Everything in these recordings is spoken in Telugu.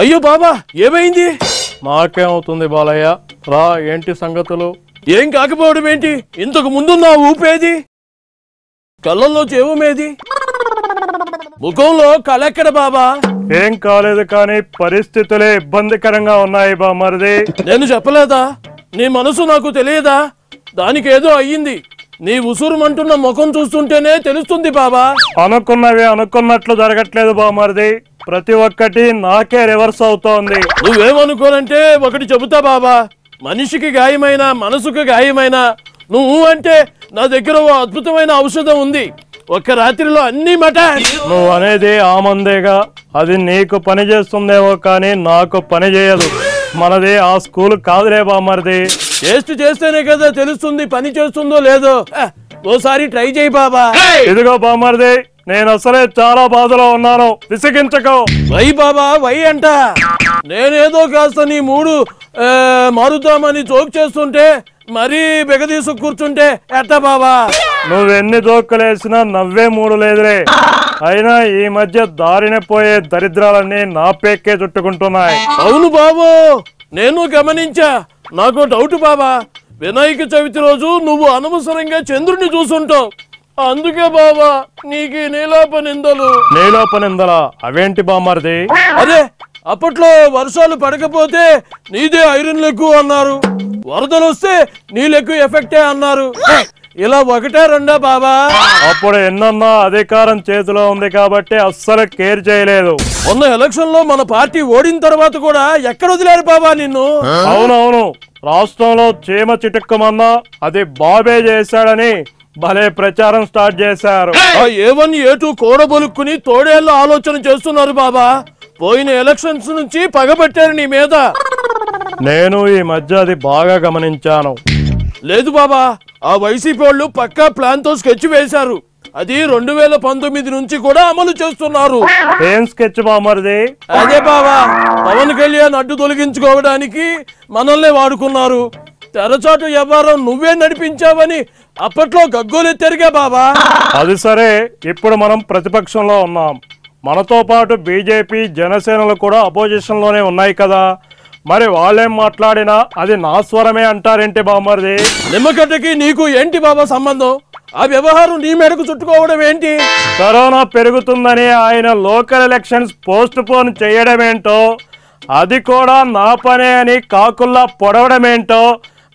అయ్యో బాబా ఏమైంది? నాకేమవుతుంది బాలయ్య, రా ఏంటి సంగతులు? ఏం కాకపోవడం ఏంటి, ఇంతకు ముందున్న ఊపేది, కళ్ళల్లో చేవుమేది, ముఖంలో కలెక్కడ బాబా? ఏం కాలేదు కానీ పరిస్థితులే ఇబ్బందికరంగా ఉన్నాయి బామరిది. నేను చెప్పలేదా, నీ మనసు నాకు తెలియదా? దానికేదో అయ్యింది, నీ ఉసురుమంటున్న ముఖం చూస్తుంటేనే తెలుస్తుంది బాబా. అనుకున్నవే అనుకున్నట్లు జరగట్లేదు బామరిది, ప్రతి ఒక్కటి నాకే రివర్స్ అవుతోంది. నువ్వేమనుకోనంటే ఒకటి చెబుతా బాబా, మనిషికి గాయమైన మనసుకు గాయమైన నువ్వు అంటే నా దగ్గర ఓ అద్భుతమైన ఔషధం ఉంది, ఒక్క రాత్రిలో అన్ని మట. నువ్వు అనేది ఆ మందేగా, అది నీకు పని చేస్తుందేమో కానీ నాకు పని చేయదు. మనది ఆ స్కూల్ కాదులే బామరిది, టేస్ట్ చేస్తేనే కదా తెలుస్తుంది పని చేస్తుందో లేదో, ఓసారి ట్రై చేయి బాబా. ఇదిగో బామరిది, నేను అసలే చాలా బాధలో ఉన్నాను, విసిగించకో. వై బాబా వై అంట, నేనేదో కాస్త నీ మూడు మారుతామని జోక్ చేస్తుంటే మరీ బెగదీసు కూర్చుంటే ఎట్టా బాబా? నువ్వెన్ని జోకులేసినా నవ్వే మూడు లేదులే. అయినా ఈ మధ్య దారిన పోయే దరిద్రాలన్నీ నా పేక్కే చుట్టుకుంటున్నాయి. అవును బాబు, నేను గమనించా. నాకు డౌట్ బాబా, వినాయక చవితి రోజు నువ్వు అనవసరంగా చంద్రుని చూసుంటావు, అందుకే బాబా నీకు నీలోపనిందలు. నీలోపనిందలా అవేంటి బామరిది? అదే అప్పట్లో వర్షాలు పడకపోతే నీదే ఐరన్లు ఎక్కువ అన్నారు, వరదలు వస్తే నీళ్ళెక్కు ఎఫెక్టే అన్నారు, ఇలా ఒకటే రెండా బాబా. అప్పుడు ఎన్నన్నా అధికారం చేతిలో ఉంది కాబట్టి అస్సలు కేర్ చేయలేదు. మొన్న ఎలక్షన్ లో మన పార్టీ ఓడిన తర్వాత కూడా ఎక్కడ వదిలేరు బాబా నిన్ను? అవునవును, రాష్ట్రంలో చీమ చిటుక్కుమన్నా అది బాబే చేశాడని భలే ప్రచారం స్టార్ట్ చేశారు. A1, A2 కూడబొలుక్కుని తోడేళ్ళు ఆలోచన చేస్తున్నారు బాబా, పోయిన ఎలక్షన్స్ నుంచి పగబట్టారు నీ మీద. నేను ఈ మధ్య అది బాగా గమనించాను. లేదు బాబా, ఆ వైసీపీ వాళ్ళు పక్కా ప్లాన్ తో స్కెచ్ వేశారు, అది 2019 నుంచి కూడా అమలు చేస్తున్నారు. ఏం స్కెచ్ బామరిది? అదే బాబా, పవన్ కళ్యాణ్ అడ్డు తొలగించుకోవడానికి మనల్నే వాడుకున్నారు, తెరచాటు వ్యాపారం నువ్వే నడిపించావని అప్పట్లో గగ్గోలెత్తారుగా బాబా. అది సరే, ఇప్పుడు మనం ప్రతిపక్షంలో ఉన్నాం, మనతో పాటు బీజేపీ జనసేనలు కూడా అపోజిషన్ లోనే ఉన్నాయి కదా, మరి వాళ్ళేం మాట్లాడినా అది నా స్వరమే అంటారేంటి బామరిది? నిమ్మగడ్డకి నీకు ఏంటి బాబా సంబంధం? ఆ వ్యవహారం నీ మేరకు చుట్టుకోవడం ఏంటి? కరోనా పెరుగుతుందని ఆయన లోకల్ ఎలక్షన్స్ పోస్ట్ పోన్ చేయడం ఏంటో, అది కూడా నా పనే అని కాకుల్లా పొడవడం ఏంటో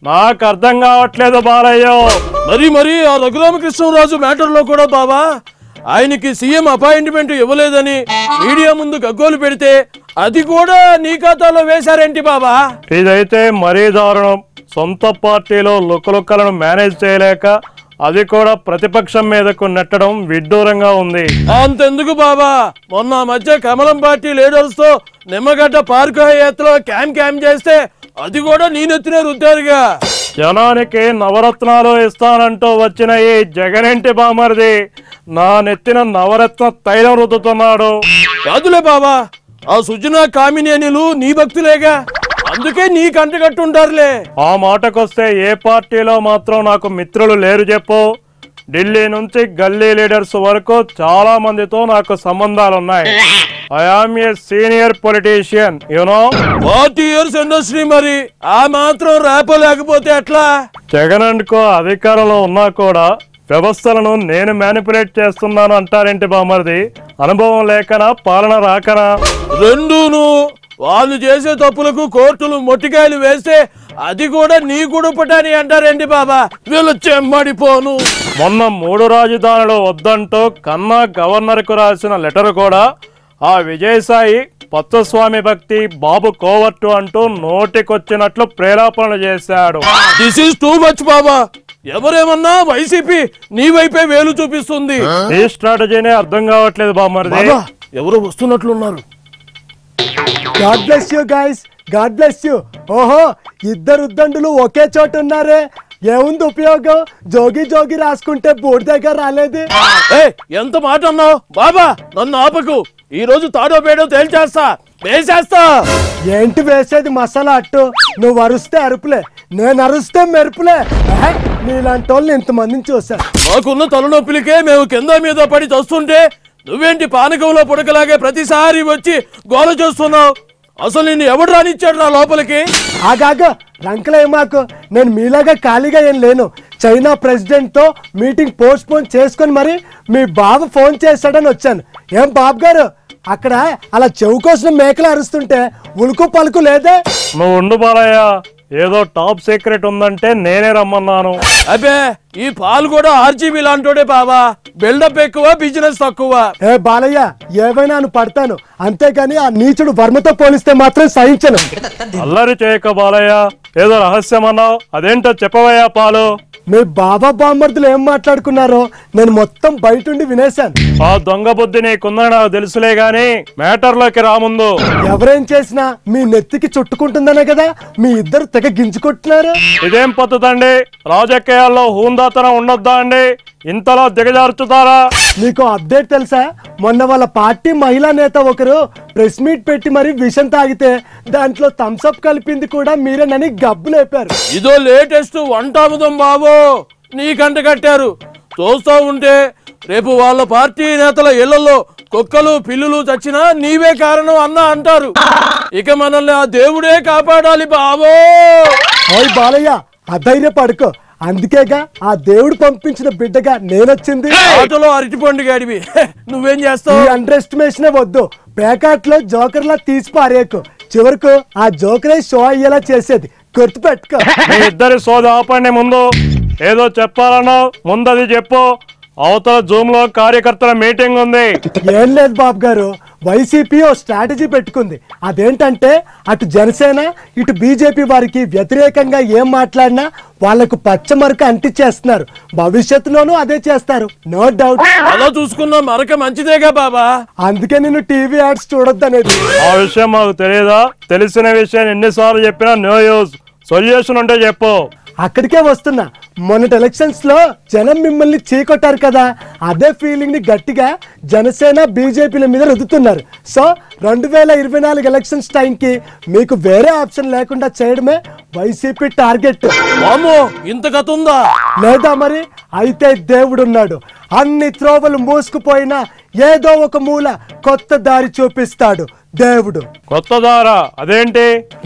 నాకు అర్థం కావట్లేదు బాలయ్యో. మరి మరి ఆ రఘురామకృష్ణరాజు మ్యాటర్లో కూడా బాబా, ఆయనకి సీఎం అపాయింట్మెంట్ ఇవ్వలేదని మీడియా ముందు గగ్గోలు పెడితే అది కూడా నీ ఖాతాలో వేశారేంటి బాబా? ఇదైతే మరీ దారుణం, సొంత పార్టీలో లుకలుక్కలను మేనేజ్ చేయలేక అది కూడా ప్రతిపక్షం మీదకు నెట్టడం విడ్డూరంగా ఉంది. అంతెందుకు బాబా, మొన్న మధ్య కమలం పార్టీ లీడర్స్ తో నిమ్మగడ్డ పార్కు హయాత్లో క్యాంప్ చేస్తే అది కూడా నేనెత్తిన రుద్దారుగా. జనానికి నవరత్నాలు ఇస్తానంటూ వచ్చిన ఈ జగన్ ఏంటి బామరిది, నా నెత్తిన నవరత్న తైలం రుద్దుతున్నాడు. కాదులే బాబా, ఆ సుజనా కామినేనిలు నీ భక్తులేగా, అందుకే నీ కంటగట్టుంటారులే. ఆ మాటకొస్తే ఏ పార్టీలో మాత్రం నాకు మిత్రులు లేరు చెప్పు. ఢిల్లీ నుంచి గల్లీ లీడర్స్ వరకు చాలా మందితో నాకు సంబంధాలున్నాయి. I am a senior politician, you know. 40 years industry, మరి ఆ మాత్రం రాపలేకపోతే ఎట్లా? జగన్ అండ్ కో అధికారంలో ఉన్నా కూడా వ్యవస్థలను నేను మ్యానిపులేట్ చేస్తున్నాను అంటారేంటి బామరిది? అనుభవం లేకనా, పాలన రాకనా? రెండూను. వాళ్ళు చేసే తప్పులకు కోర్టులు మొట్టికాయలు వేస్తే అది కూడా నీ గుడుపటని అంటారేంటి బాబా? వీళ్ళు చెమ్మడిపోను. మొన్న 3 రాజధానులు వద్దంటూ కన్నా గవర్నర్ కు రాసిన లెటర్ కూడా ఆ విజయసాయి పచ్చస్వామి భక్తి బాబు కోవట్టు అంటూ నోటికొచ్చినట్లు ప్రేరేపణ చేశాడు. దిస్ ఈస్ టూ మచ్ బాబా, ఎవరేమన్నా వైసీపీ నీ వైపే వేలు చూపిస్తుంది. ఏ స్ట్రాటజీనే అర్థం కావట్లేదు బామరిది. ఎవరు వస్తున్నట్లున్నారు. God bless you guys, God bless you. ఓహో, ఇద్దరు ఉద్దండులు ఒకే చోట ఉన్నారే, ఏముంది ఉపయోగం? జోగి జోగి రాసుకుంటే బోర్డు దగ్గర రాలేదు. ఎంత మాట అన్నావు బాబా, నన్ను ఆపకు, ఈ రోజు తాడో పేడో తేల్చేస్తా, వేసేస్తా. ఏంటి వేసేది? మసాలా అట్టు. నువ్వు అరుస్తే అరుపులే, నేను అరుస్తే మెరుపులే. నీలాంటి వాళ్ళు ఇంతమందిని చూసా. మాకున్న తలనొప్పులకే మేము కింద మీద పడి చస్తుంటే నువ్వేంటి పానకంలో పుడకలాగే ప్రతిసారి వచ్చి గోల చేస్తున్నావు? అసలు నిన్ను ఎవడు రానిచ్చాడు నా లోపలికి? ఆగాగా రంకలే మాకు నేను మీలాగా ఖాళీగా ఏం లేను. చైనా ప్రెసిడెంట్ తో మీటింగ్ పోస్ట్ పోన్ చేసుకొని మరి మీ బాబు ఫోన్ చేస్తాడని వచ్చాను. ఏం బాబు గారు అక్కడ అలా చెవు కోసం మేకలు అరుస్తుంటే ఉలుకు పలుకు లేదే? నువ్వు ఉండు బాలయ్య, ఏదో టాప్ సీక్రెట్ ఉందంటే నేనే రమ్మన్నాను. అబ్బే ఈ పాలు కూడా ఆర్జీబీ లాంటోడే బాబా, బిల్డప్ ఎక్కువ బిజినెస్ తక్కువ. ఏ బాలయ్య ఏమైనా పడతాను అంతేకాని ఆ నీచుడు వర్మతో పోలిస్తే మాత్రం సహించను. అల్లరి చేయక బాలయ్య, ఏదో రహస్యం అన్నావు అదేంటో చెప్పవయ్యా పాలు. మీ బాబా బామ్మర్దులు ఏం మాట్లాడుకున్నారో నేను మొత్తం బయటుండి వినేశాను. ఆ దొంగ బుద్ధి నీకున్నా నాకు తెలుసులే గాని మ్యాటర్ లోకి రాముందు. ఎవరేం చేసినా మీ నెత్తికి చుట్టుకుంటుందనే కదా మీ ఇద్దరు తెగ గింజుకుంటున్నారు. ఇదేం పద్ధతి అండి? రాజకీయాల్లో హూందాతనం ఉండొద్దా అండి? ఇంతలా దిగజారుతారా? మీకు అప్డేట్ తెలుసా? మొన్న వాళ్ళ పార్టీ మహిళా నేత ఒకరు ప్రెస్ మీట్ పెట్టి మరి విషం తాగితే దాంట్లో థమ్స్అప్ కలిపింది కూడా మీరేనని గబ్బు లేపారు. ఇదో లేటెస్ట్ వంటాముదం బాబు, నీకంట కట్టారు. చూస్తూ ఉంటే రేపు వాళ్ళ పార్టీ నేతల ఇళ్లలో కుక్కలు పిల్లులు చచ్చినా నీవే కారణం అన్న అంటారు. ఇక మనల్ని ఆ దేవుడే కాపాడాలి బాబో. ఓయ్ బాలయ్య అధైర్య పడుకో, అందుకేగా ఆ దేవుడు పంపించిన బిడ్డగా నేనొచ్చింది. ఆటోలో అరటిపండు గడివి నువ్వేం చేస్తావు? అండర్ ఎస్టిమేషన్ వద్దు, ప్యాకెట్లో జోకర్లా తీసి పారేకు. చివరకు ఆ జోకరే షో అయ్యేలా చేసేది, గుర్తు పెట్టుకో. ఇద్దరు సోద ఆపండి, ముందు ఏదో చెప్పాలన్నావు ముందది చెప్పు. అవతల జూమ్ లో కార్యకర్తల మీటింగ్ ఉంది. ఏం లేదు బాబు గారు, వైసీపీ ఓ స్ట్రాటజీ పెట్టుకుంది. అదేంటంటే అటు జనసేన ఇటు బీజేపీ వారికి వ్యతిరేకంగా ఏం మాట్లాడినా వాళ్లకు పచ్చ మరక అంటించేస్తున్నారు. భవిష్యత్తులోనూ అదే చేస్తారు, నో డౌట్. అలా చూసుకున్నా మరక మంచిదేగా బాబా, అందుకే నేను టీవీ యాడ్స్ చూడొద్దనేది. ఆ విషయం మాకు తెలియదా? తెలిసిన విషయం ఎన్నిసార్లు చెప్పినా నో యూస్. సొల్యూషన్ ఉంటే చెప్పు. అక్కడికే వస్తున్నా. మొన్నటి ఎలక్షన్స్ లో జనం మిమ్మల్ని చీకొట్టారు కదా, అదే ఫీలింగ్ ని గట్టిగా జనసేన బీజేపీల మీద రుద్దుతున్నారు. సో 2024 ఎలక్షన్స్ టైం కి మీకు వేరే ఆప్షన్ లేకుండా చేయడమే వైసీపీ టార్గెట్. ఇంతకతుందా లేదా మరి? అయితే దేవుడున్నాడు, అన్ని త్రోవలు మూసుకుపోయినా ఏదో ఒక మూల కొత్త దారి చూపిస్తాడు దేవుడు. కొత్త దారా? అదేంటి?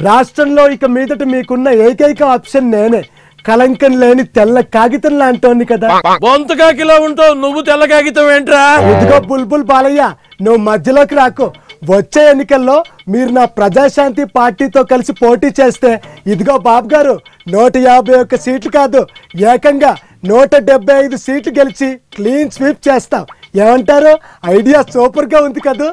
రాష్ట్రంలో ఇక మీదట మీకున్న ఏకైక ఆప్షన్ నేనే, కలంకం లేని తెల్ల కాగితం లాంటోని కదా. బొంతకాకిలా ఉంటావు నువ్వు, తెల్ల కాగితం ఏంట్రా? ఇదిగో బుల్బుల్ బాలయ్య, నువ్వు మధ్యలోకి రాకు. వచ్చే ఎన్నికల్లో మీరు నా ప్రజాశాంతి పార్టీతో కలిసి పోటీ చేస్తే ఇదిగో బాబు గారు 151 సీట్లు కాదు ఏకంగా 175 సీట్లు గెలిచి క్లీన్ స్వీప్ చేస్తాం. ఏమంటారు? ఐడియా సూపర్ గా ఉంది కదా.